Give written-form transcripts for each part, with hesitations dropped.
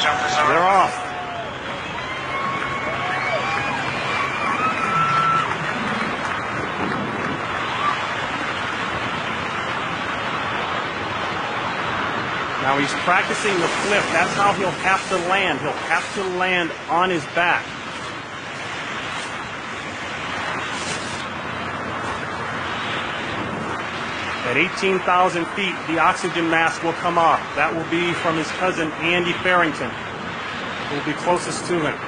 jumpers are. They're off. Now he's practicing the flip. That's how he'll have to land. He'll have to land on his back. At 18,000 feet, the oxygen mask will come off. That will be from his cousin, Andy Farrington, who will be closest to him.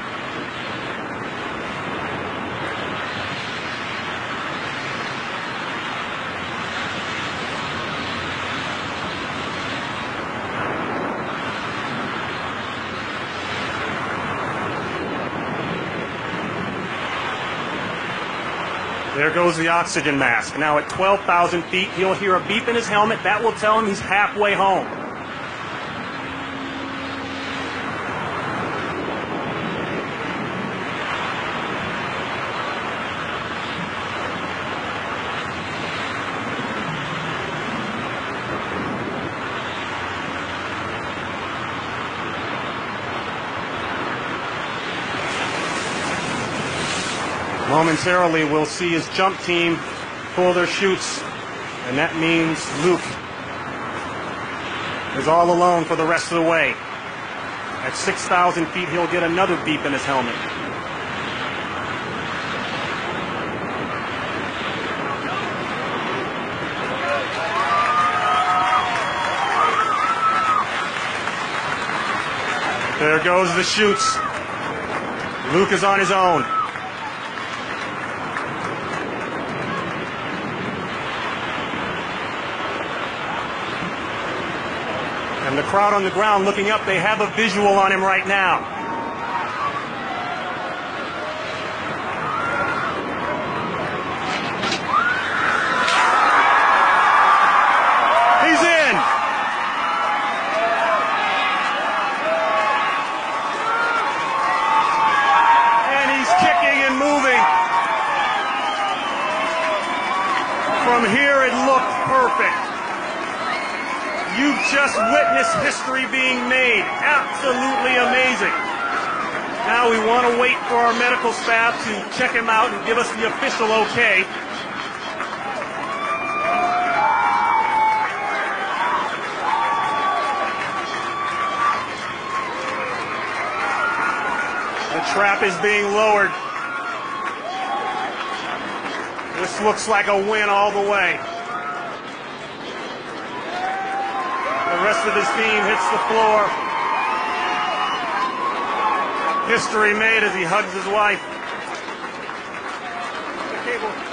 There goes the oxygen mask. Now at 12,000 feet, he'll hear a beep in his helmet. That will tell him he's halfway home. Momentarily, we'll see his jump team pull their chutes, and that means Luke is all alone for the rest of the way. At 6,000 feet, he'll get another beep in his helmet. There goes the chutes. Luke is on his own. And the crowd on the ground looking up, they have a visual on him right now. He's in! And he's kicking and moving. From here it looked perfect. You've just witnessed history being made. Absolutely amazing. Now we want to wait for our medical staff to check him out and give us the official okay. The trap is being lowered. This looks like a win all the way. The rest of his team hits the floor. History made as he hugs his wife. The cable.